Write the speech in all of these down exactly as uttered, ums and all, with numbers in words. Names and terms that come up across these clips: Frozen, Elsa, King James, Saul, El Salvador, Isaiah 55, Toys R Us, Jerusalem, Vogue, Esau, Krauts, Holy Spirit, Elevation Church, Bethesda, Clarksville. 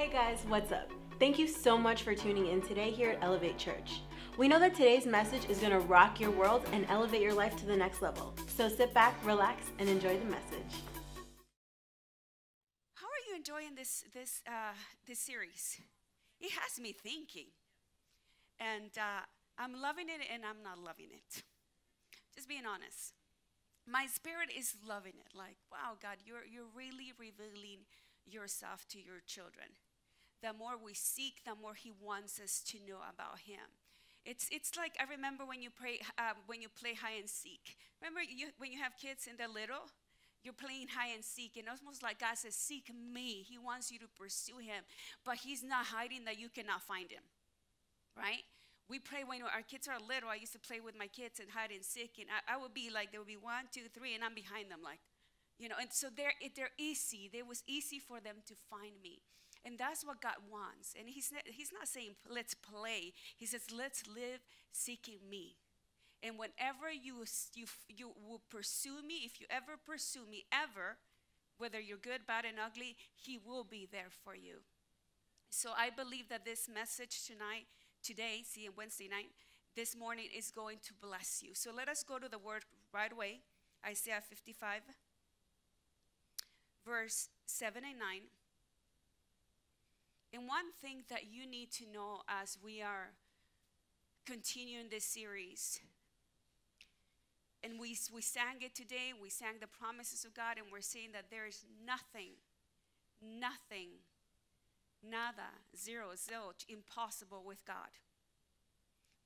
Hey guys, what's up? Thank you so much for tuning in today here at Elevate Church. We know that today's message is going to rock your world and elevate your life to the next level. So sit back, relax, and enjoy the message. How are you enjoying this this uh, this series? It has me thinking, and uh, I'm loving it, and I'm not loving it. Just being honest, my spirit is loving it. Like, wow, God, you're you're really revealing yourself to your children. The more we seek, the more He wants us to know about Him. It's it's like I remember when you pray uh, when you play hide and seek. Remember you, when you have kids and they're little, you're playing hide and seek, and almost like God says, "Seek me." He wants you to pursue Him, but He's not hiding that you cannot find Him, right? We pray when our kids are little. I used to play with my kids and hide and seek, and I, I would be like, there would be one, two, three, and I'm behind them, like, you know. And so they're they're easy. It was easy for them to find me. And that's what God wants. And he's not, he's not saying, let's play. He says, let's live seeking me. And whenever you, you, you will pursue me, if you ever pursue me, ever, whether you're good, bad, and ugly, He will be there for you. So I believe that this message tonight, today, see, Wednesday night, this morning is going to bless you. So let us go to the word right away. Isaiah fifty-five, verse seven and nine. And one thing that you need to know as we are continuing this series, and we, we sang it today, we sang the promises of God, and we're saying that there is nothing, nothing, nada, zero, zilch, impossible with God.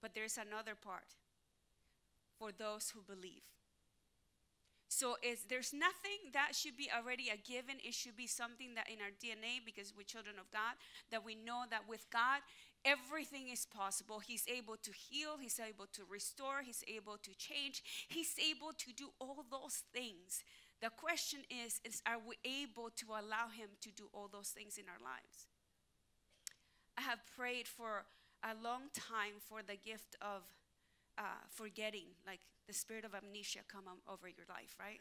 But there's another part for those who believe. So it's, there's nothing that should be already a given. It should be something that in our D N A, because we're children of God, that we know that with God, everything is possible. He's able to heal. He's able to restore. He's able to change. He's able to do all those things. The question is, is are we able to allow Him to do all those things in our lives? I have prayed for a long time for the gift of Uh, forgetting, like the spirit of amnesia come on over your life, right?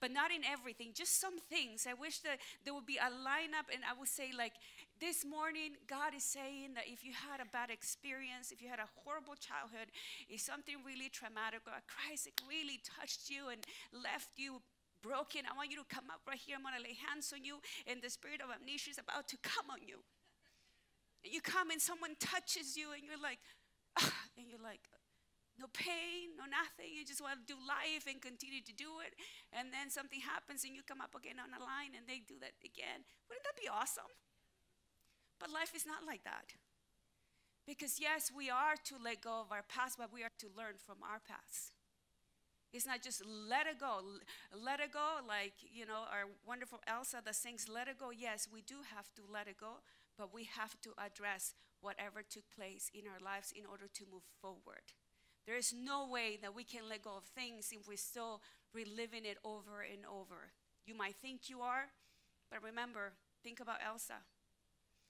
But not in everything, just some things. I wish that there would be a lineup, and I would say, like, this morning, God is saying that if you had a bad experience, if you had a horrible childhood, if something really traumatic or a crisis really touched you and left you broken, I want you to come up right here. I'm going to lay hands on you, and the spirit of amnesia is about to come on you. And you come, and someone touches you, and you're like, ah, and you're like, no pain, no nothing. You just want to do life and continue to do it. And then something happens and you come up again on a line and they do that again. Wouldn't that be awesome? But life is not like that. Because yes, we are to let go of our past, but we are to learn from our past. It's not just let it go. Let it go, like, you know, our wonderful Elsa that sings let it go. Yes, we do have to let it go, but we have to address whatever took place in our lives in order to move forward. There is no way that we can let go of things if we're still reliving it over and over. You might think you are, but remember, think about Elsa.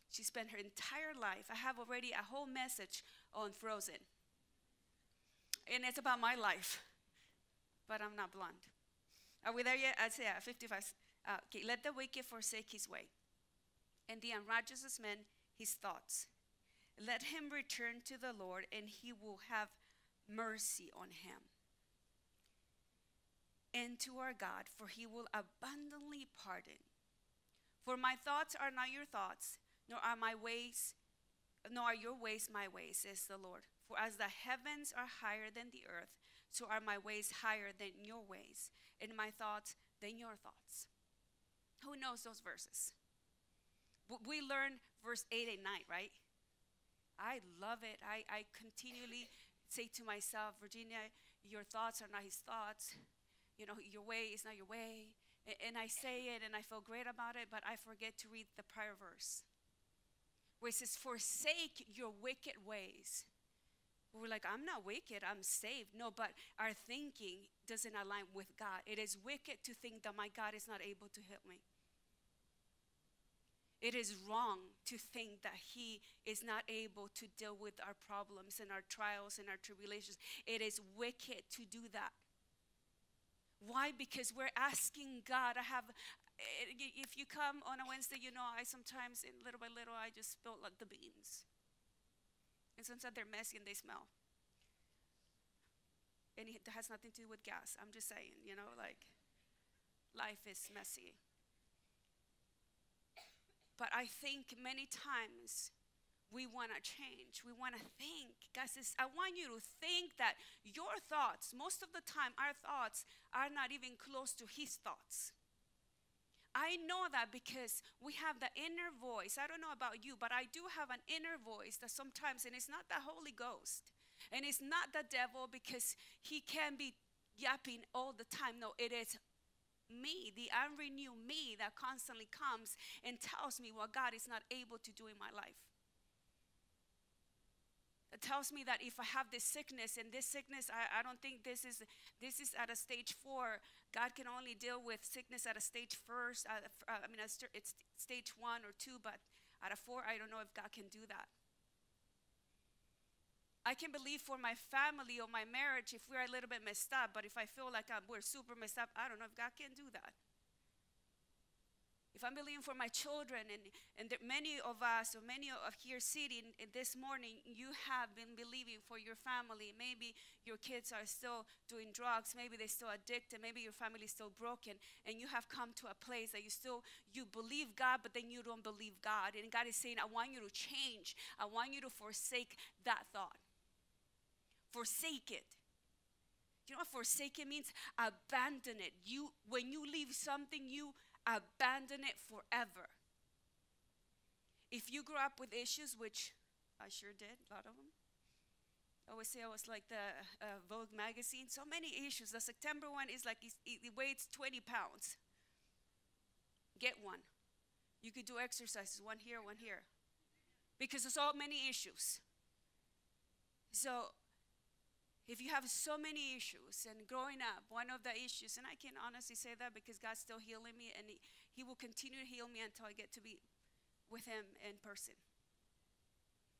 She spent her entire life. I have already a whole message on Frozen. And it's about my life, but I'm not blonde. Are we there yet? Isaiah fifty-five. Uh, okay, let the wicked forsake his way, and the unrighteous man his thoughts. Let him return to the Lord, and He will have mercy on him, and to our God, for He will abundantly pardon. For my thoughts are not your thoughts, nor are my ways, nor are your ways my ways, says the Lord. For as the heavens are higher than the earth, so are my ways higher than your ways, and my thoughts than your thoughts. Who knows those verses? We learn verse eight and nine, right? I love it. I, I continually say to myself, Virginia, your thoughts are not His thoughts. You know, your way is not your way. And, and I say it, and I feel great about it, but I forget to read the prior verse, where it says, forsake your wicked ways. We're like, I'm not wicked, I'm saved. No, but our thinking doesn't align with God. It is wicked to think that my God is not able to help me. It is wrong to think that He is not able to deal with our problems and our trials and our tribulations. It is wicked to do that. Why? Because we're asking God. I have if you come on a Wednesday, you know, I sometimes, little by little, I just spill like the beans. And sometimes they're messy and they smell. And it has nothing to do with gas. I'm just saying, you know, like, life is messy. But I think many times we want to change. We want to think. God says, I want you to think that your thoughts, most of the time our thoughts are not even close to his thoughts. I know that because we have the inner voice. I don't know about you, but I do have an inner voice that sometimes, and it's not the Holy Ghost, and it's not the devil, because he can be yapping all the time. No, it is me, the unrenewed me, that constantly comes and tells me what God is not able to do in my life. It tells me that if I have this sickness, and this sickness, I, I don't think this is, this is at a stage four. God can only deal with sickness at a stage first. Uh, I mean, it's stage one or two, but at a four, I don't know if God can do that. I can believe for my family or my marriage if we're a little bit messed up, but if I feel like I'm, we're super messed up, I don't know if God can do that. If I'm believing for my children, and, and there, many of us, or many of here sitting this morning, you have been believing for your family. Maybe your kids are still doing drugs. Maybe they're still addicted. Maybe your family is still broken. And you have come to a place that you still, you believe God, but then you don't believe God. And God is saying, I want you to change. I want you to forsake that thought. Forsake it. You know what forsaken means? Abandon it. You, when you leave something, you abandon it forever. If you grew up with issues, which I sure did, a lot of them. I always say I was like the uh, Vogue magazine. So many issues. The September one is like, it, it weighs twenty pounds. Get one. You could do exercises, one here, one here. Because there's so many issues. So if you have so many issues, and growing up, one of the issues, and I can honestly say that because God's still healing me, and he, he will continue to heal me until I get to be with him in person.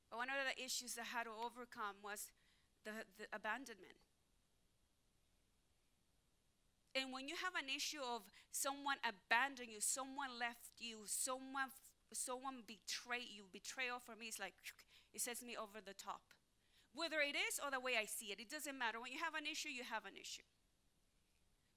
But one of the issues that I had to overcome was the, the abandonment. And when you have an issue of someone abandoning you, someone left you, someone, someone betrayed you, betrayal for me is like, it sets me over the top. Whether it is or the way I see it, it doesn't matter. When you have an issue, you have an issue.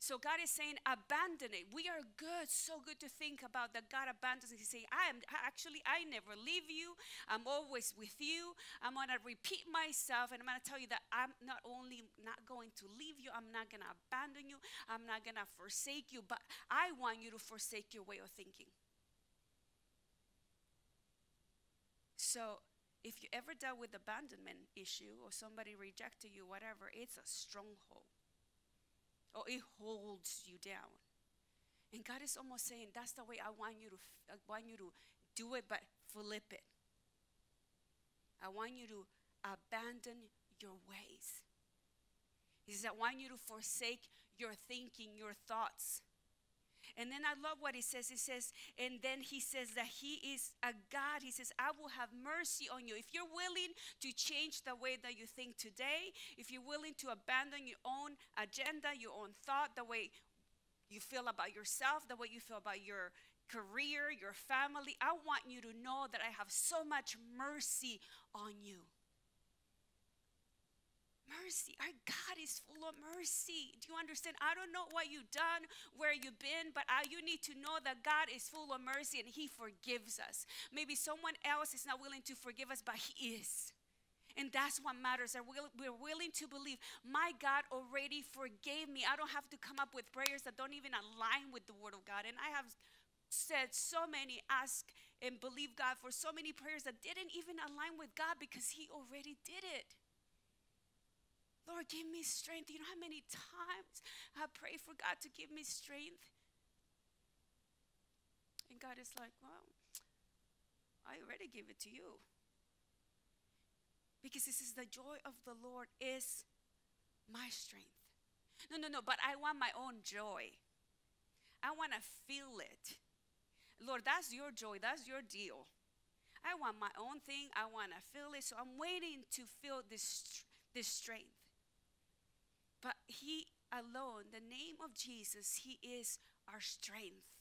So God is saying, abandon it. We are good, so good to think about that God abandons it. He's saying, I am actually, I never leave you. I'm always with you. I'm going to repeat myself, and I'm going to tell you that I'm not only not going to leave you, I'm not going to abandon you. I'm not going to forsake you, but I want you to forsake your way of thinking. So if you ever dealt with abandonment issue, or somebody rejected you, whatever, it's a stronghold. Or it holds you down. And God is almost saying, that's the way I want you to, I want you to do it, but flip it. I want you to abandon your ways. He says, I want you to forsake your thinking, your thoughts. And then I love what he says. He says, and then he says that he is a God. He says, I will have mercy on you. If you're willing to change the way that you think today, if you're willing to abandon your own agenda, your own thought, the way you feel about yourself, the way you feel about your career, your family, I want you to know that I have so much mercy on you. Mercy. Our God is full of mercy. Do you understand? I don't know what you've done, where you've been, but I, you need to know that God is full of mercy and he forgives us. Maybe someone else is not willing to forgive us, but he is. And that's what matters. We're willing to believe, my God already forgave me. I don't have to come up with prayers that don't even align with the word of God. And I have said so many, ask and believe God for so many prayers that didn't even align with God because he already did it. Lord, give me strength. You know how many times I pray for God to give me strength? And God is like, well, I already give it to you. Because this is the joy of the Lord is my strength. No, no, no, but I want my own joy. I want to feel it. Lord, that's your joy. That's your deal. I want my own thing. I want to feel it. So I'm waiting to feel this, this strength. But he alone, the name of Jesus, he is our strength.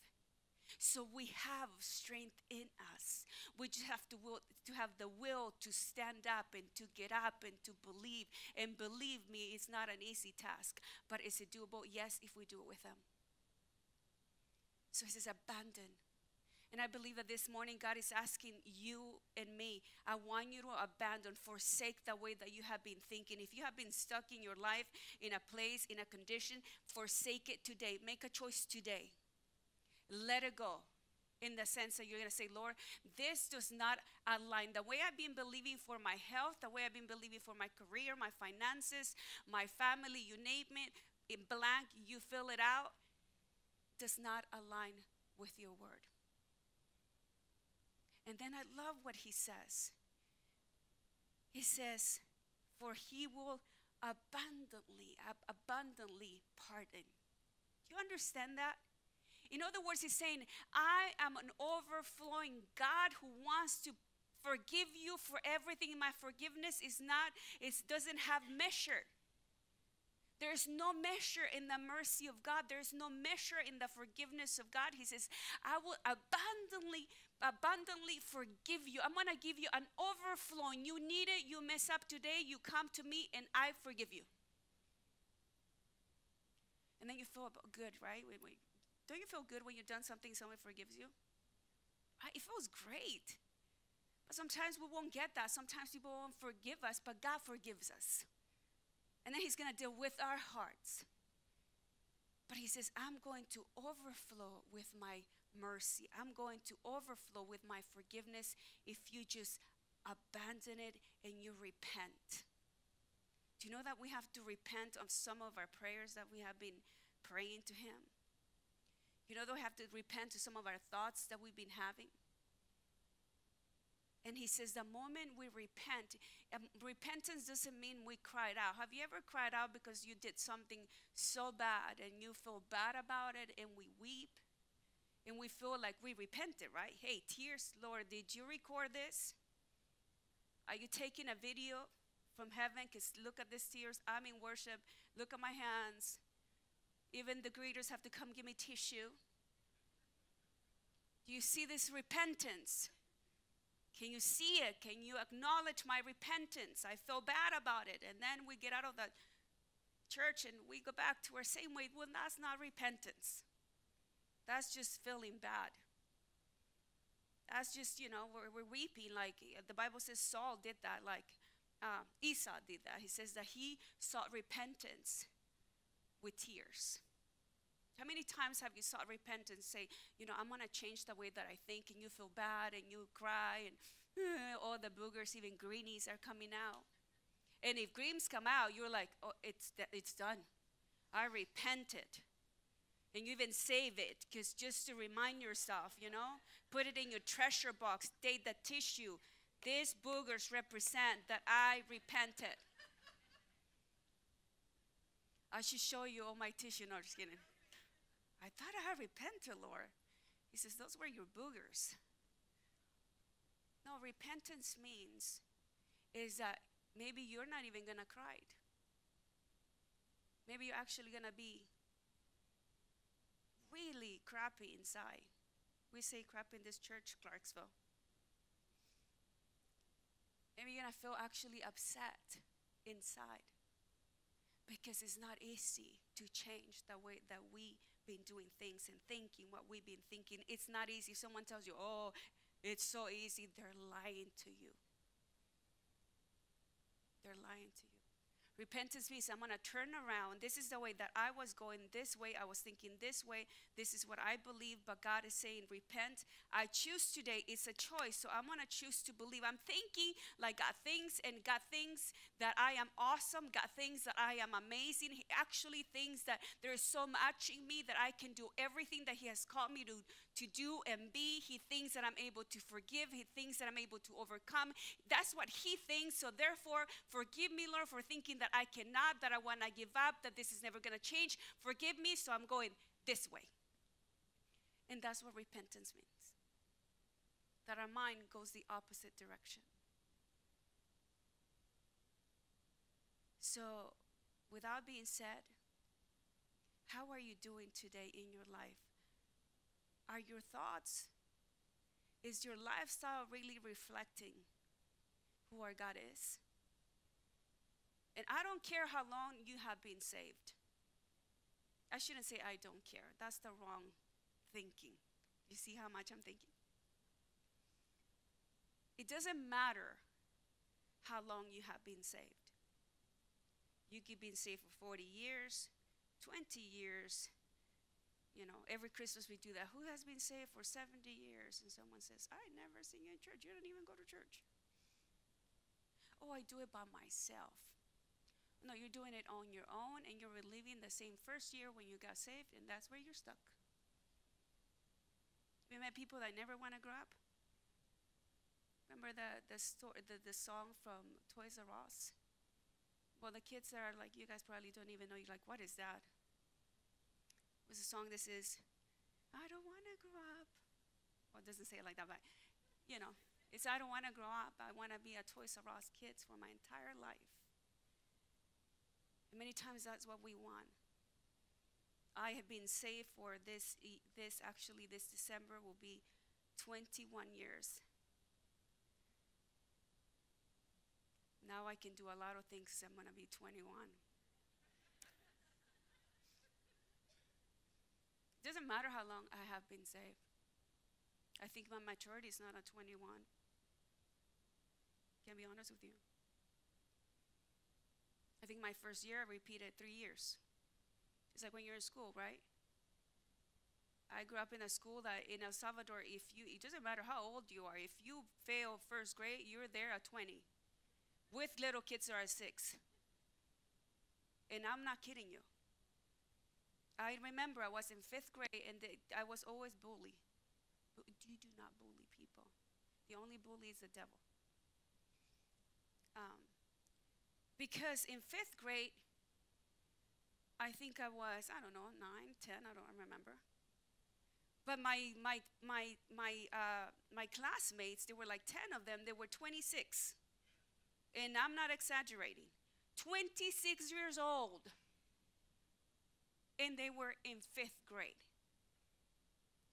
So we have strength in us. We just have to will, to have the will to stand up and to get up and to believe. And believe me, it's not an easy task. But is it doable? Yes, if we do it with Him. So He says, abandon. And I believe that this morning God is asking you and me, I want you to abandon, forsake the way that you have been thinking. If you have been stuck in your life, in a place, in a condition, forsake it today. Make a choice today. Let it go, in the sense that you're going to say, Lord, this does not align. The way I've been believing for my health, the way I've been believing for my career, my finances, my family, you name it, in blank, you fill it out, does not align with your word. And then I love what he says. He says, for He will abundantly, ab- abundantly pardon. Do you understand that? In other words, He's saying, I am an overflowing God who wants to forgive you for everything. My forgiveness is not, it doesn't have measure. There's no measure in the mercy of God. There's no measure in the forgiveness of God. He says, I will abundantly, abundantly forgive you. I'm going to give you an overflowing. You need it. You mess up today. You come to me and I forgive you. And then you feel good, right? Wait, wait. Don't you feel good when you've done something, someone forgives you? Right? It feels great. But sometimes we won't get that. Sometimes people won't forgive us, but God forgives us. And then He's going to deal with our hearts. But He says, I'm going to overflow with my mercy. I'm going to overflow with my forgiveness if you just abandon it and you repent. Do you know that we have to repent of some of our prayers that we have been praying to Him? You know, they have to repent to some of our thoughts that we've been having. And He says, the moment we repent, um, repentance doesn't mean we cried out. Have you ever cried out because you did something so bad and you feel bad about it and we weep and we feel like we repented, right? Hey, tears, Lord, did you record this? Are you taking a video from heaven? Because look at these tears. I'm in worship. Look at my hands. Even the greeters have to come give me tissue. Do you see this repentance? Can you see it? Can you acknowledge my repentance? I feel bad about it. And then we get out of the church and we go back to our same way. Well, that's not repentance. That's just feeling bad. That's just, you know, we're, we're weeping. Like the Bible says Saul did that. Like uh, Esau did that. He says that he sought repentance with tears. How many times have you sought repentance, say, you know, I'm going to change the way that I think, and you feel bad, and you cry, and uh, all the boogers, even greenies, are coming out. And if greens come out, you're like, oh, it's, it's done. I repented. And you even save it, because just to remind yourself, you know, put it in your treasure box, take the tissue. These boogers represent that I repented. I should show you all my tissue. No, just kidding. I thought I had repented, Lord. He says, those were your boogers. No, repentance means is that maybe you're not even going to cry. Maybe you're actually going to be really crappy inside. We say crap in this church, Clarksville. Maybe you're going to feel actually upset inside. Because it's not easy to change the way that we've been doing things and thinking what we've been thinking. It's not easy. If someone tells you, oh, it's so easy, they're lying to you. They're lying to you. Repentance means I'm going to turn around. This is the way that I was going this way. I was thinking this way. This is what I believe. But God is saying, repent. I choose today. It's a choice. So I'm going to choose to believe. I'm thinking like God thinks, and God thinks that I am awesome. God thinks that I am amazing. He actually thinks that there is so much in me that I can do everything that He has called me to, to do and be. He thinks that I'm able to forgive. He thinks that I'm able to overcome. That's what He thinks. So therefore, forgive me, Lord, for thinking that I cannot, that I want to give up, that this is never going to change. Forgive me, so I'm going this way. And that's what repentance means. That our mind goes the opposite direction. So, with that being said, how are you doing today in your life are your thoughts? Is your lifestyle really reflecting who our God is? And I don't care how long you have been saved. I shouldn't say I don't care. That's the wrong thinking. You see how much I'm thinking? It doesn't matter how long you have been saved. You could be saved for forty years, twenty years. You know, every Christmas we do that. Who has been saved for seventy years? And someone says, I never sing in church. You don't even go to church. Oh, I do it by myself. No, you're doing it on your own, and you're reliving the same first year when you got saved, and that's where you're stuck. We met people that never want to grow up. Remember the the, story, the the song from Toys R Us? Well, the kids that are like, you guys probably don't even know, you're like, what is that? It was a song that says, I don't want to grow up. Well, it doesn't say it like that, but, you know, it's I don't want to grow up. I want to be a Toys R Us kids for my entire life. And many times that's what we want. I have been saved for this, this actually this December will be twenty-one years. Now I can do a lot of things because I'm going to be twenty-one. It doesn't matter how long I have been saved. I think my maturity is not at twenty-one. Can I be honest with you? I think my first year I repeated three years. It's like when you're in school, right? I grew up in a school that in El Salvador, if you, it doesn't matter how old you are, if you fail first grade, you're there at twenty. With little kids that are at six. And I'm not kidding you. I remember I was in fifth grade and they, I was always bullied. But you do not bully people. The only bully is the devil. Um, Because in fifth grade, I think I was, I don't know, nine, ten, I don't remember. But my my my my uh, my classmates, there were like ten of them, they were twenty-six. And I'm not exaggerating. twenty-six years old. And they were in fifth grade.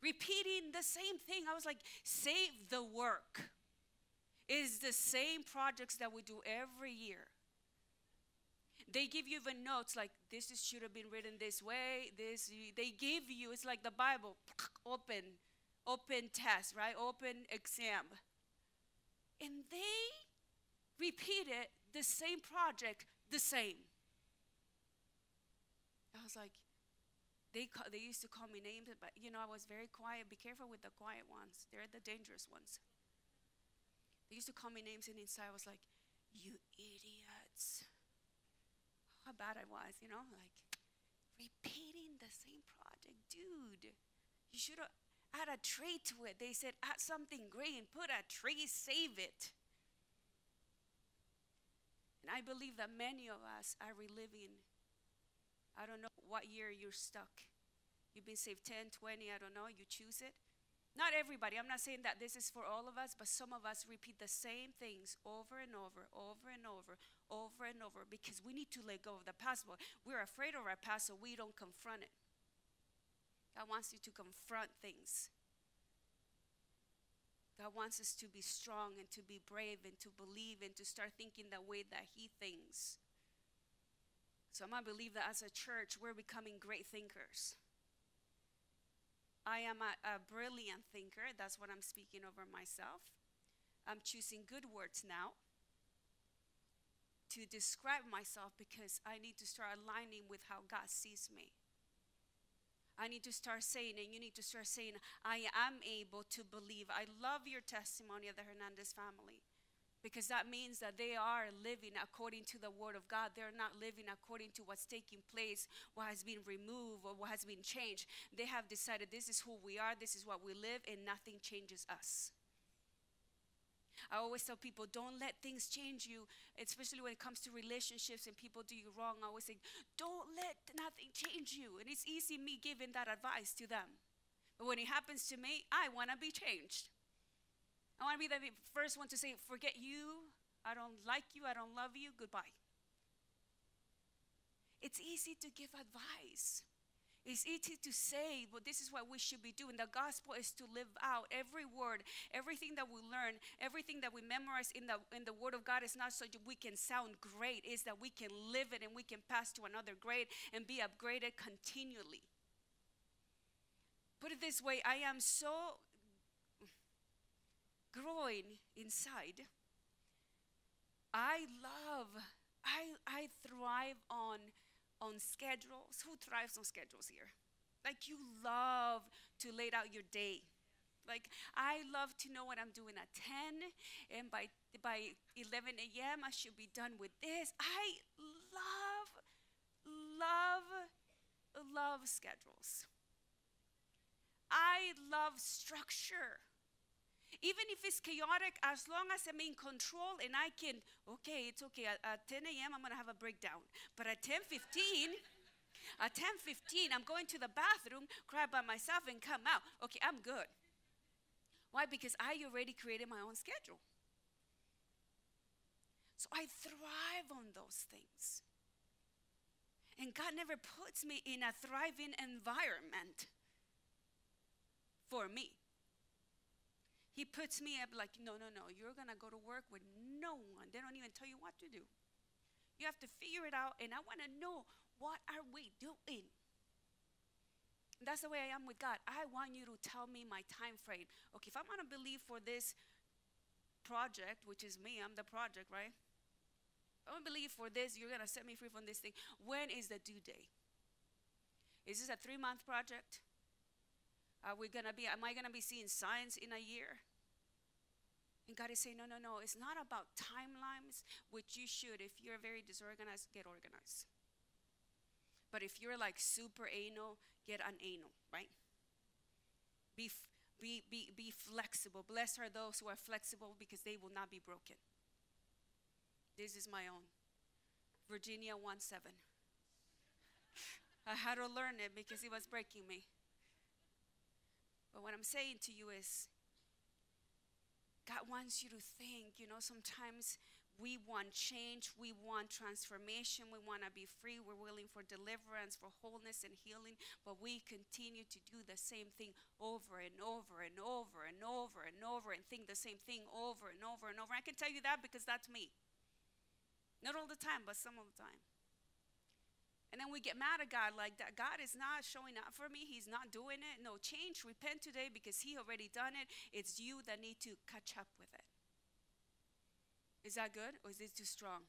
Repeating the same thing. I was like, save the work. It's the same projects that we do every year. They give you the notes like this is, should have been written this way. This they give you, it's like the Bible, open, open test, right? Open exam. And they repeated the same project, the same. I was like, they call, they used to call me names, but you know I was very quiet. Be careful with the quiet ones; they're the dangerous ones. They used to call me names, and inside I was like, you idiots. How bad I was, you know, like repeating the same project. Dude, you should have add a tree to it. They said add something green, put a tree, save it. And I believe that many of us are reliving, I don't know what year you're stuck. You've been saved ten, twenty, I don't know, you choose it. Not everybody, I'm not saying that this is for all of us, but some of us repeat the same things over and over, over and over, over and over, because we need to let go of the past. We're afraid of our past, so we don't confront it. God wants you to confront things. God wants us to be strong and to be brave and to believe and to start thinking the way that He thinks. So I'm going to believe that as a church, we're becoming great thinkers. I am a, a brilliant thinker. That's what I'm speaking over myself. I'm choosing good words now to describe myself because I need to start aligning with how God sees me. I need to start saying, and you need to start saying, I am able to believe. I love your testimony of the Hernandez family because that means that they are living according to the Word of God. They're not living according to what's taking place, what has been removed, or what has been changed. They have decided this is who we are, this is what we live, and nothing changes us. I always tell people, don't let things change you, especially when it comes to relationships and people do you wrong. I always say, don't let nothing change you. And it's easy me giving that advice to them. But when it happens to me, I want to be changed. I want to be the first one to say, forget you, I don't like you, I don't love you, goodbye. It's easy to give advice. It's easy to say, but this is what we should be doing. The gospel is to live out every word, everything that we learn, everything that we memorize in the in the Word of God is not so that we can sound great. It's that we can live it and we can pass to another grade and be upgraded continually. Put it this way, I am so growing inside. I love, I, I thrive on on schedules. Who thrives on schedules here? Like, you love to lay out your day. Like, I love to know what I'm doing at ten, and by by eleven a m I should be done with this. I love, love, love schedules. I love structure. Even if it's chaotic, as long as I'm in control and I can, okay, it's okay. At, at ten a m, I'm going to have a breakdown. But at ten fifteen, at ten fifteen, I'm going to the bathroom, cry by myself, and come out. Okay, I'm good. Why? Because I already created my own schedule. So I thrive on those things. And God never puts me in a thriving environment for me. He puts me up like, no, no, no, you're going to go to work with no one. They don't even tell you what to do. You have to figure it out, and I want to know, what are we doing? That's the way I am with God. I want you to tell me my time frame. Okay, if I'm going to believe for this project, which is me, I'm the project, right? I'm going to believe for this, you're going to set me free from this thing. When is the due date? Is this a three-month project? Are we going to be, am I going to be seeing signs in a year? And God is saying, no, no, no. It's not about timelines, which you should, if you're very disorganized, get organized. But if you're like super anal, get unanal, right? Be, be, be, be flexible. Blessed are those who are flexible, because they will not be broken. This is my own. Virginia one seven. I had to learn it because it was breaking me. But what I'm saying to you is, God wants you to think, you know, sometimes we want change, we want transformation, we want to be free, we're willing for deliverance, for wholeness and healing, but we continue to do the same thing over and over and over and over and over and think the same thing over and over and over. I can tell you that because that's me. Not all the time, but some of the time. And then we get mad at God like that. God is not showing up for me. He's not doing it. No, change, repent today because he already done it. It's you that need to catch up with it. Is that good or is it too strong?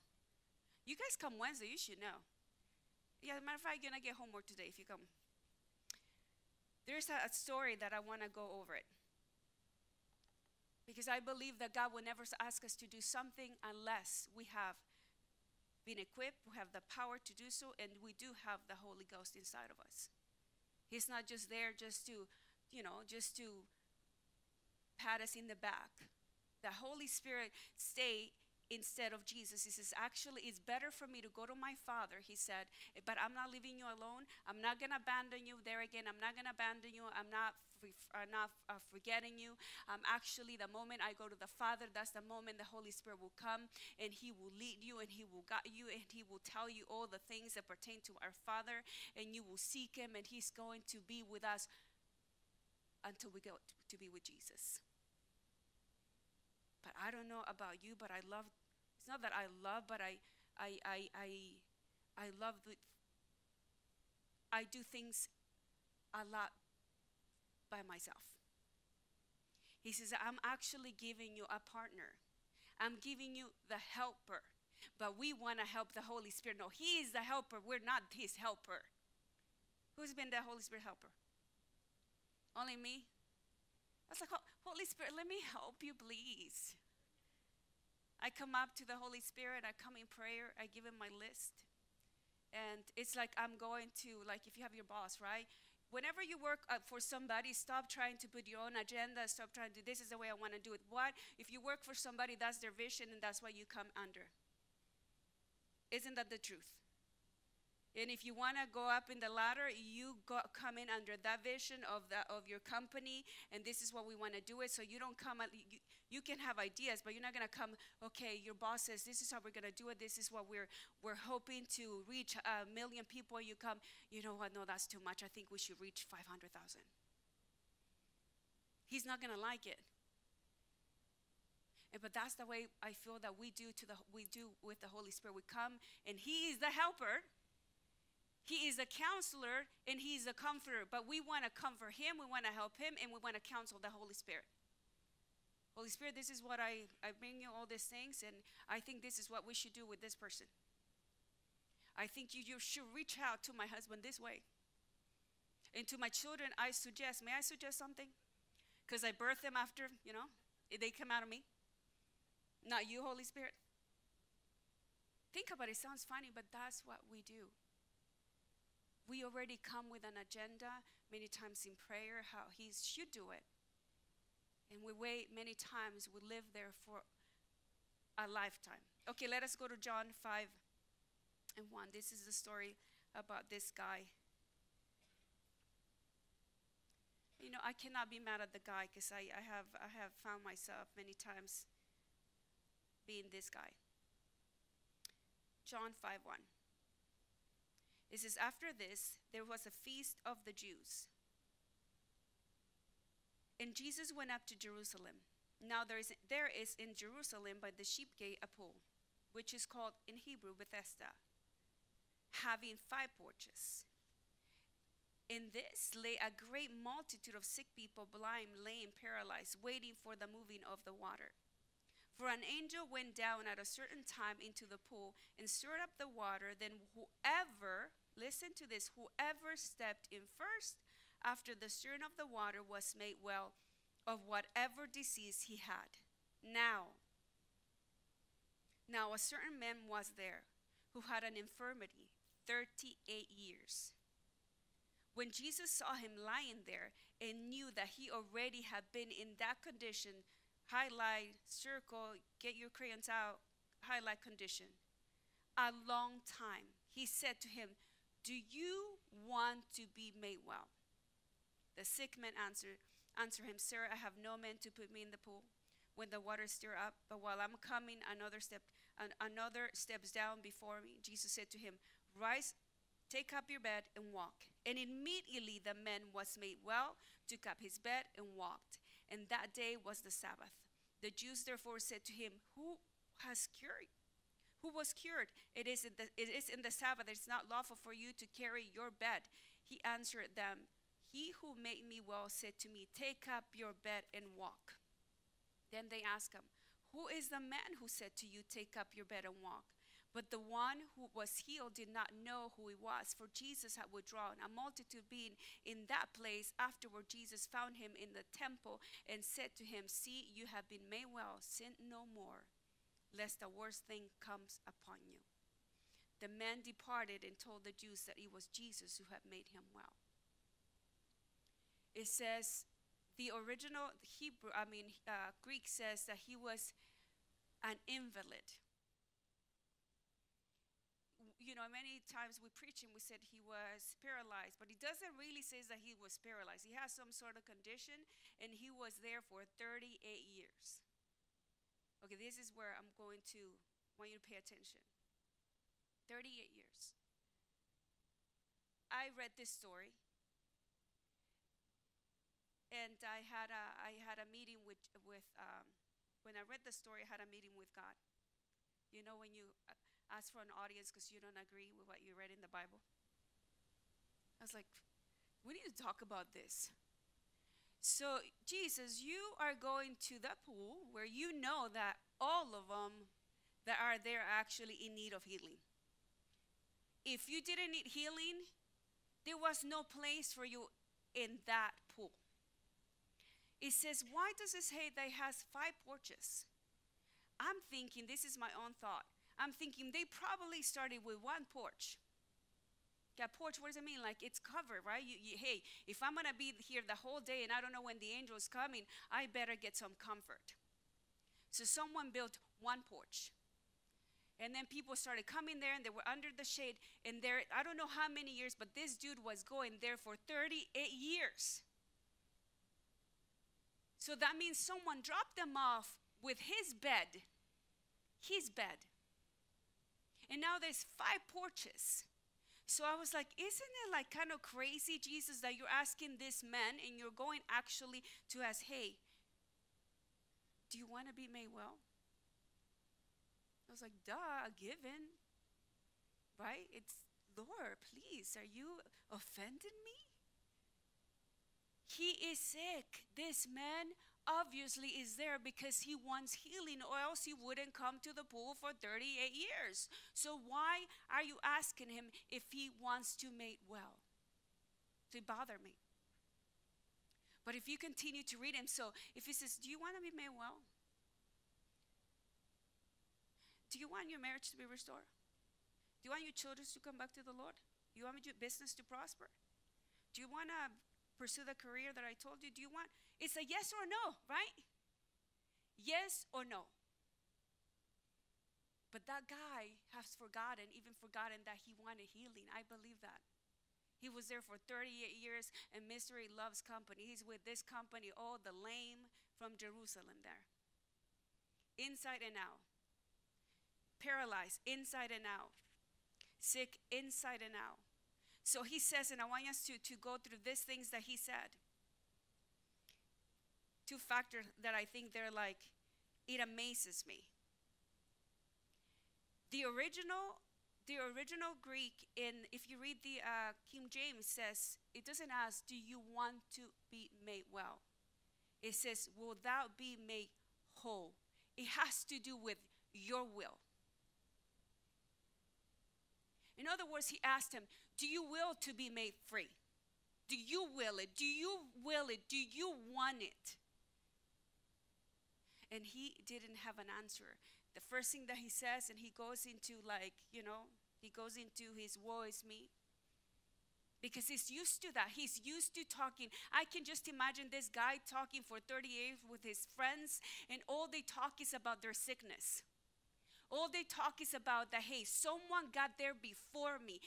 You guys come Wednesday, you should know. Yeah, as a matter of fact, you're going to get homework today if you come. There's a, a story that I want to go over it. Because I believe that God will never ask us to do something unless we have been equipped, we have the power to do so, and we do have the Holy Ghost inside of us. He's not just there just to, you know, just to pat us in the back. The Holy Spirit stay instead of Jesus. He says, actually, it's better for me to go to my Father, he said, but I'm not leaving you alone. I'm not going to abandon you there again. I'm not going to abandon you. I'm not I'm not uh, forgetting you. Um, actually, the moment I go to the Father, that's the moment the Holy Spirit will come, and he will lead you, and he will guide you, and he will tell you all the things that pertain to our Father, and you will seek him, and he's going to be with us until we go to be with Jesus. But I don't know about you, but I love, it's not that I love, but I, I, I, I, I love, the, I do things a lot by myself. He says, I'm actually giving you a partner. I'm giving you the helper. But we want to help the Holy Spirit. No, he is the helper. We're not his helper. Who's been the Holy Spirit helper? Only me? I was like, oh, Holy Spirit, let me help you, please. I come up to the Holy Spirit. I come in prayer. I give him my list. And it's like I'm going to, like if you have your boss, right? Whenever you work uh, for somebody, stop trying to put your own agenda, stop trying to, this is the way I want to do it. What? If you work for somebody, that's their vision, and that's what you come under. Isn't that the truth? And if you want to go up in the ladder, you go, come in under that vision of, the, of your company, and this is what we want to do it, so you don't come, you, You can have ideas, but you're not going to come, okay, your boss says, this is how we're going to do it. This is what we're, we're hoping to reach a million people. And you come, you know what, no, that's too much. I think we should reach five hundred thousand. He's not going to like it. And, but that's the way I feel that we do, to the, we do with the Holy Spirit. We come, and he is the helper. He is a counselor, and he is a comforter. But we want to comfort him, we want to help him, and we want to counsel the Holy Spirit. Holy Spirit, this is what I, I bring you all these things, and I think this is what we should do with this person. I think you, you should reach out to my husband this way. And to my children, I suggest, may I suggest something? Because I birthed them after, you know, they come out of me. Not you, Holy Spirit. Think about it. It sounds funny, but that's what we do. We already come with an agenda many times in prayer, how he should do it. And we wait many times. We live there for a lifetime. Okay, let us go to John five and one. This is the story about this guy. You know, I cannot be mad at the guy because I, I, have, I have found myself many times being this guy. John five one. It says, after this, there was a feast of the Jews. And Jesus went up to Jerusalem. Now there is, there is in Jerusalem by the sheep gate a pool, which is called in Hebrew Bethesda, having five porches. In this lay a great multitude of sick people, blind, lame, paralyzed, waiting for the moving of the water. For an angel went down at a certain time into the pool and stirred up the water. Then whoever, listen to this, whoever stepped in first after the stirring of the water was made well of whatever disease he had. Now, now a certain man was there who had an infirmity, thirty-eight years. When Jesus saw him lying there and knew that he already had been in that condition, highlight, circle, get your crayons out, highlight condition, a long time, he said to him, do you want to be made well? The sick man answered, answered him, sir, I have no man to put me in the pool when the water stirred up, but while I'm coming, another step, an, another steps down before me. Jesus said to him, rise, take up your bed and walk. And immediately the man was made well, took up his bed and walked. And that day was the Sabbath. The Jews therefore said to him, who has cured? Who was cured? It is in the, it is in the Sabbath. It's not lawful for you to carry your bed. He answered them, he who made me well said to me, take up your bed and walk. Then they asked him, who is the man who said to you, take up your bed and walk? But the one who was healed did not know who he was, for Jesus had withdrawn. A multitude being in that place, afterward Jesus found him in the temple and said to him, see, you have been made well, sin no more, lest the worst thing comes upon you. The man departed and told the Jews that it was Jesus who had made him well. It says, the original Hebrew, I mean uh, Greek says that he was an invalid. You know, many times we preach and we said he was paralyzed, but he doesn't really say that he was paralyzed. He has some sort of condition, and he was there for thirty-eight years. Okay, this is where I'm going to want you to pay attention. thirty-eight years. I read this story, and I had a I had a meeting with with um, when I read the story. I had a meeting with God. You know, when you uh, ask for an audience because you don't agree with what you read in the Bible. I was like, we need to talk about this. So, Jesus, you are going to the pool where you know that all of them that are there are actually in need of healing. If you didn't need healing, there was no place for you in that pool. It says, why does it say that it has five porches? I'm thinking, this is my own thought, I'm thinking they probably started with one porch. Yeah, porch, what does it mean? Like it's covered, right? You, you, hey, if I'm going to be here the whole day and I don't know when the angel is coming, I better get some comfort. So someone built one porch. And then people started coming there and they were under the shade. And there, I don't know how many years, but this dude was going there for thirty-eight years. So that means someone dropped them off with his bed, his bed. And now there's five porches. So I was like, isn't it like kind of crazy, Jesus, that you're asking this man and you're going actually to ask, hey, do you want to be made well? I was like, duh, a given, right? It's, Lord, please, are you offending me? He is sick. This man obviously is there because he wants healing, or else he wouldn't come to the pool for thirty-eight years. So why are you asking him if he wants to made well? It bothered me. But if you continue to read him, so if he says, do you want to be made well? Do you want your marriage to be restored? Do you want your children to come back to the Lord? Do you want your business to prosper? Do you want to pursue the career that I told you? Do you want? It's a yes or no, right? Yes or no. But that guy has forgotten, even forgotten that he wanted healing. I believe that. He was there for thirty-eight years, and misery loves company. He's with this company, oh, the lame from Jerusalem there. Inside and out. Paralyzed, inside and out. Sick, inside and out. So he says, and I want us to, to go through these things that he said. Two factors that I think they're like, it amazes me. The original, the original Greek in, if you read the uh, King James, says, it doesn't ask, do you want to be made well? It says, will thou be made whole? It has to do with your will. In other words, he asked him, do you will to be made free? Do you will it? Do you will it? Do you want it? And he didn't have an answer. The first thing that he says, and he goes into like, you know, he goes into his woe is me. Because he's used to that. He's used to talking. I can just imagine this guy talking for thirty years with his friends, and all they talk is about their sickness. All they talk is about that, hey, someone got there before me.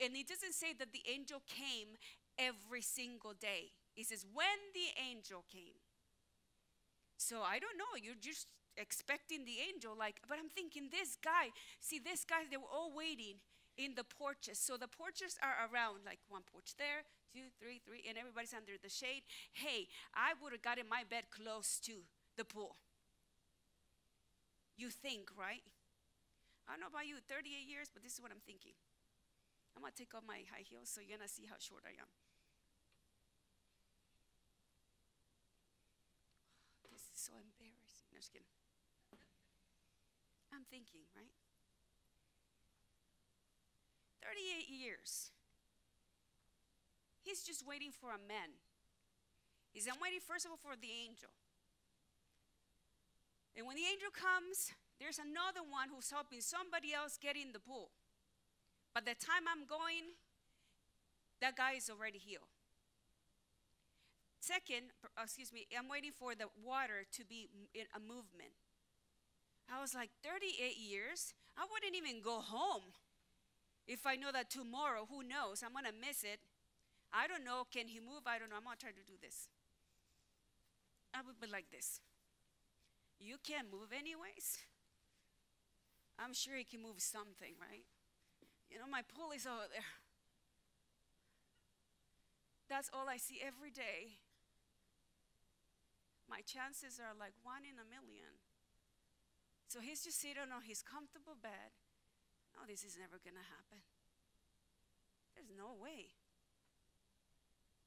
And it doesn't say that the angel came every single day. It says when the angel came. So I don't know. You're just expecting the angel. like. But I'm thinking this guy. See, this guy, they were all waiting in the porches. So the porches are around, like one porch there, two, three, three, and everybody's under the shade. Hey, I would have gotten my bed close to the pool. You think, right? I don't know about you, thirty-eight years, but this is what I'm thinking. I'm going to take off my high heels so you're going to see how short I am. This is so embarrassing. No, just kidding. I'm thinking, right? thirty-eight years. He's just waiting for a man. He's not waiting, first of all, for the angel. And when the angel comes, there's another one who's helping somebody else get in the pool. By the time I'm going, that guy is already healed. Second, excuse me, I'm waiting for the water to be in a movement. I was like, thirty-eight years? I wouldn't even go home if I know that tomorrow, who knows, I'm going to miss it. I don't know, can he move? I don't know, I'm going to try to do this. I would be like this. You can't move anyways. I'm sure he can move something, right? You know, my pool is over there. That's all I see every day. My chances are like one in a million. So he's just sitting on his comfortable bed. No, this is never going to happen. There's no way.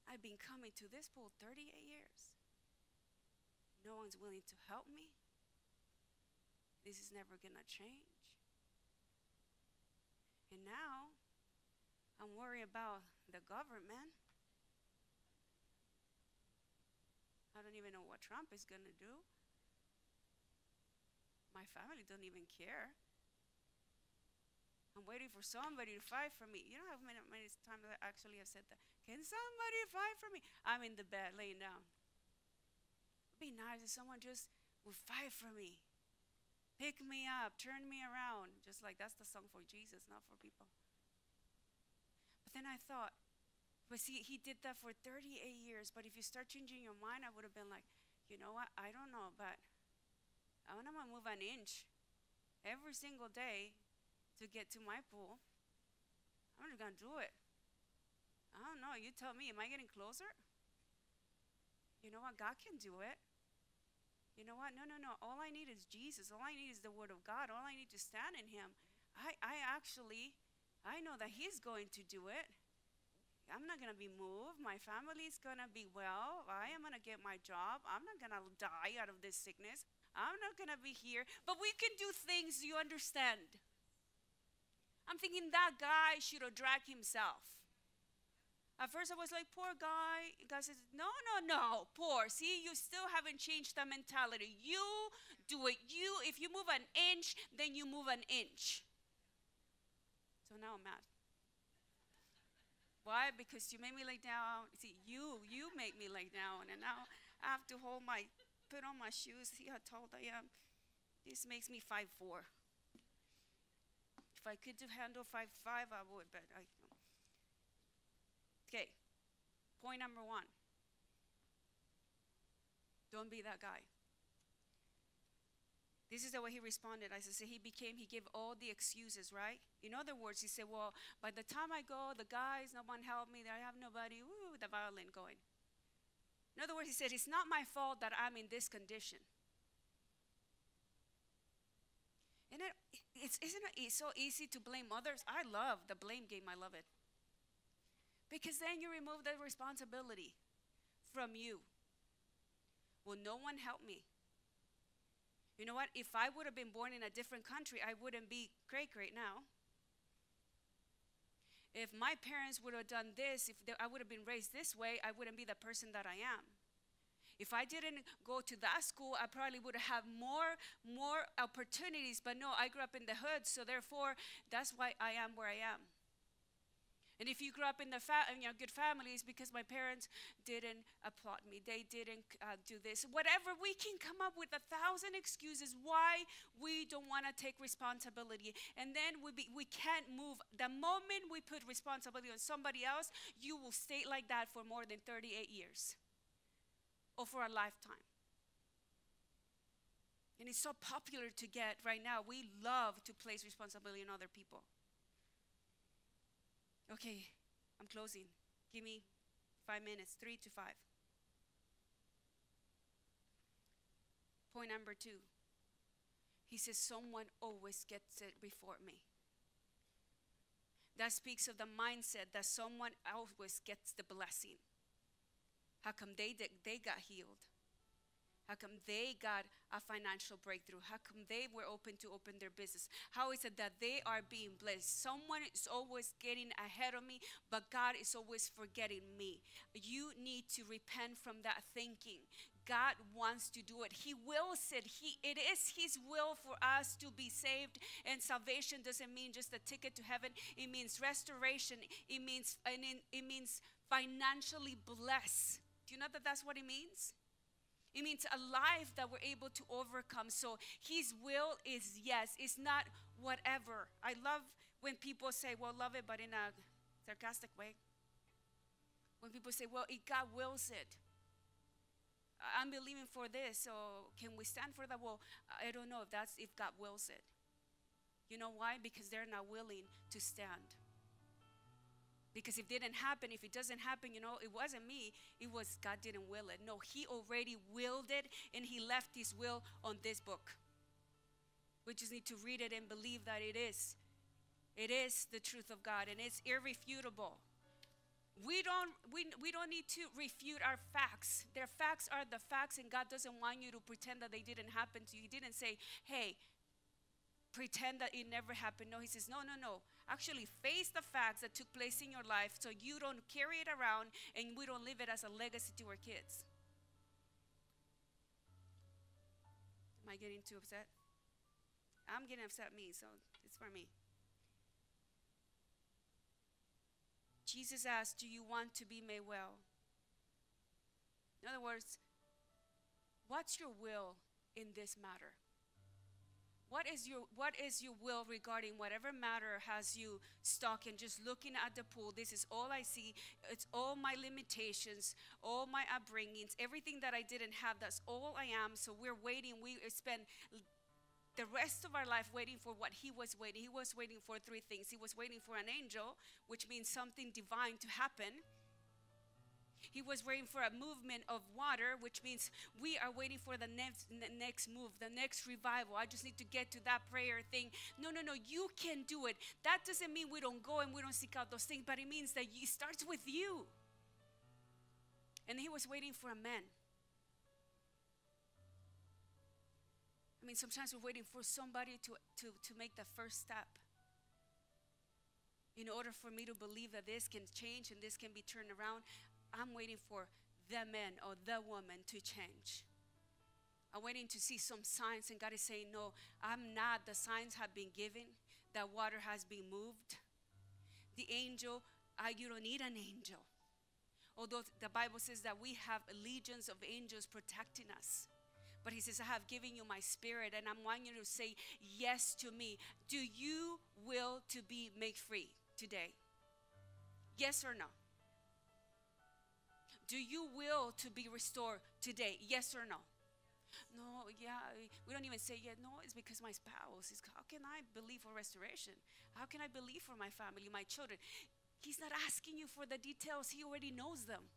I've been coming to this pool thirty-eight years. No one's willing to help me. This is never going to change. And now, I'm worried about the government. I don't even know what Trump is going to do. My family don't even care. I'm waiting for somebody to fight for me. You know how many, many times I actually have said that? Can somebody fight for me? I'm in the bed laying down. Be nice if someone just would fight for me, pick me up, turn me around, just like that's the song for Jesus, not for people. But then I thought, but see, he did that for thirty-eight years, but if you start changing your mind, I would have been like, you know what, I don't know, but I'm going to move an inch every single day to get to my pool. I'm just going to do it. I don't know. You tell me, am I getting closer? You know what? God can do it. You know what? No, no, no. All I need is Jesus. All I need is the Word of God. All I need to stand in Him. I, I actually, I know that He's going to do it. I'm not going to be moved. My family's going to be well. I am going to get my job. I'm not going to die out of this sickness. I'm not going to be here. But we can do things, you understand. I'm thinking that guy should have dragged himself. At first I was like, poor guy. God says, no, no, no, poor. See, you still haven't changed that mentality. You do it. You, if you move an inch, then you move an inch. So now I'm mad. Why? Because you made me lay down. See, you, you made me lay down. And now I have to hold my, put on my shoes. See how tall I am? This makes me five foot four. If I could handle five foot five, I would, but I don't. Okay, point number one. Don't be that guy. This is the way he responded. As I said, he became, he gave all the excuses, right? In other words, he said, well, by the time I go, the guys, no one helped me, I have nobody, ooh, the violin going. In other words, he said, it's not my fault that I'm in this condition. And it, it's, isn't it it's so easy to blame others? I love the blame game, I love it. Because then you remove the responsibility from you. Well, no one helped me. You know what? If I would have been born in a different country, I wouldn't be great right now. If my parents would have done this, if they, I would have been raised this way, I wouldn't be the person that I am. If I didn't go to that school, I probably would have more, more opportunities. But no, I grew up in the hood, so therefore, that's why I am where I am. And if you grew up in the fa you know, good families, because my parents didn't applaud me, they didn't uh, do this. Whatever, we can come up with a thousand excuses why we don't want to take responsibility. And then we, be, we can't move. The moment we put responsibility on somebody else, you will stay like that for more than thirty-eight years or for a lifetime. And it's so popular to get right now. We love to place responsibility on other people. Okay, I'm closing. Give me five minutes, three to five. Point number two. He says, someone always gets it before me. That speaks of the mindset that someone always gets the blessing. How come they, they got healed? How come they got a financial breakthrough? How come they were open to open their business? How is it that they are being blessed? Someone is always getting ahead of me, but God is always forgetting me. You need to repent from that thinking. God wants to do it. He wills it. He, it is His will for us to be saved. And salvation doesn't mean just a ticket to heaven. It means restoration. It means, it means financially blessed. Do you know that that's what it means? It means a life that we're able to overcome. So His will is yes. It's not whatever. I love when people say, well, love it, but in a sarcastic way. When people say, well, it, God wills it. I'm believing for this, so can we stand for that? Well, I don't know if that's if God wills it. You know why? Because they're not willing to stand. Because if it didn't happen, if it doesn't happen, you know, it wasn't me. It was God didn't will it. No, He already willed it, and He left His will on this book. We just need to read it and believe that it is. It is the truth of God, and it's irrefutable. We don't, we, we don't need to refute our facts. Their facts are the facts, and God doesn't want you to pretend that they didn't happen to you. He didn't say, hey, pretend that it never happened. No, He says, no, no, no. Actually, face the facts that took place in your life so you don't carry it around and we don't leave it as a legacy to our kids. Am I getting too upset? I'm getting upset me, so it's for me. Jesus asked, do you want to be made well? In other words, what's your will in this matter? What what is your what is your will regarding whatever matter has you stuck in just looking at the pool? This is all I see. It's all my limitations, all my upbringings, everything that I didn't have. That's all I am. So we're waiting. We spend the rest of our life waiting for what he was waiting. He was waiting for three things. He was waiting for an angel, which means something divine to happen. He was waiting for a movement of water, which means we are waiting for the next, the next move, the next revival. I just need to get to that prayer thing. No, no, no, you can do it. That doesn't mean we don't go and we don't seek out those things, but it means that it starts with you. And he was waiting for a man. I mean, sometimes we're waiting for somebody to, to, to make the first step. In order for me to believe that this can change and this can be turned around, I'm waiting for the man or the woman to change. I'm waiting to see some signs, and God is saying, no, I'm not. The signs have been given. The water has been moved. The angel, uh, you don't need an angel. Although the Bible says that we have legions of angels protecting us. But he says, I have given you my spirit, and I'm wanting you to say yes to me. Do you will to be made free today? Yes or no? Do you will to be restored today? Yes or no? No, yeah, we don't even say, yeah, no, it's because my spouse. It's, how can I believe for restoration? How can I believe for my family, my children? He's not asking you for the details. He already knows them.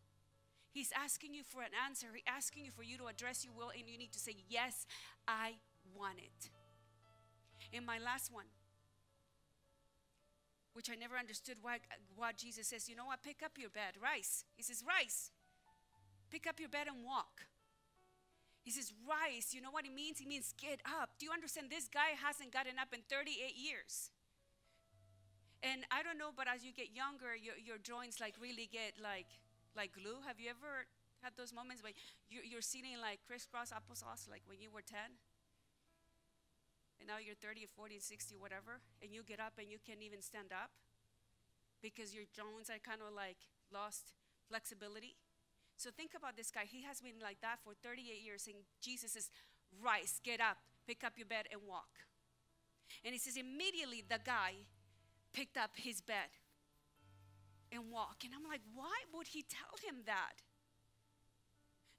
He's asking you for an answer. He's asking you for you to address your will, and you need to say, yes, I want it. And my last one, which I never understood why, why Jesus says, you know what, pick up your bed, rise. He says, rise, pick up your bed and walk. He says, rise, you know what it means? It means get up. Do you understand? This guy hasn't gotten up in thirty-eight years. And I don't know, but as you get younger, your, your joints like really get like, like glue. Have you ever had those moments where you're, you're sitting like crisscross applesauce, like when you were ten? And now you're thirty, forty, sixty, whatever, and you get up and you can't even stand up because your joints are kind of like lost flexibility. So think about this guy. He has been like that for thirty-eight years, and Jesus says, rise, get up, pick up your bed and walk. And he says immediately the guy picked up his bed and walked. And I'm like, why would he tell him that?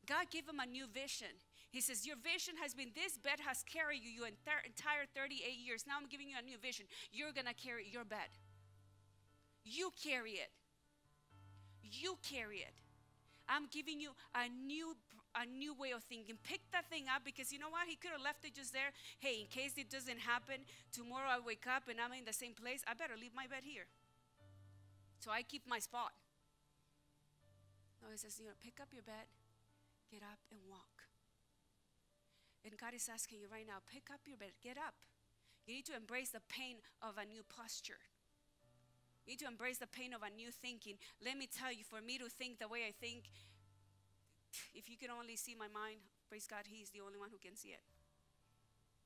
God gave him a new vision. He says, your vision has been, this bed has carried you your entire thirty-eight years. Now I'm giving you a new vision. You're going to carry your bed. You carry it. You carry it. I'm giving you a new, a new way of thinking. Pick that thing up, because you know what? He could have left it just there. Hey, in case it doesn't happen, tomorrow I wake up and I'm in the same place. I better leave my bed here. So I keep my spot. No, he says, you know, pick up your bed. Get up and walk. And God is asking you right now, pick up your bed, get up. You need to embrace the pain of a new posture. You need to embrace the pain of a new thinking. Let me tell you, for me to think the way I think, if you can only see my mind, praise God, he's the only one who can see it.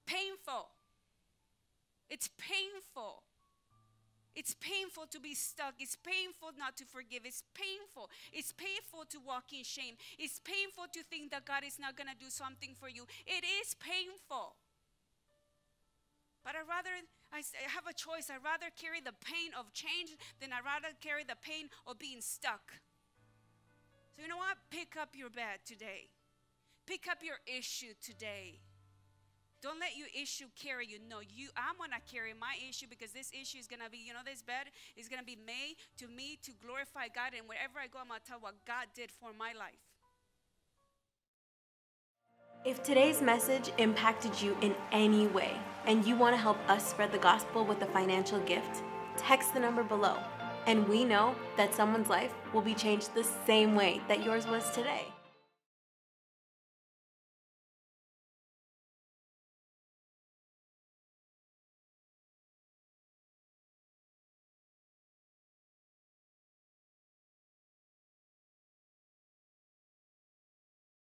Painful. It's painful. It's painful to be stuck. It's painful not to forgive. It's painful. It's painful to walk in shame. It's painful to think that God is not going to do something for you. It is painful. But I'd rather, I have a choice. I'd rather carry the pain of change than I'd rather carry the pain of being stuck. So you know what? Pick up your bed today. Pick up your issue today. Don't let your issue carry you. No, you, I'm going to carry my issue, because this issue is going to be, you know, this bed is going to be made to me to glorify God. And wherever I go, I'm going to tell what God did for my life. If today's message impacted you in any way and you want to help us spread the gospel with a financial gift, text the number below. And we know that someone's life will be changed the same way that yours was today.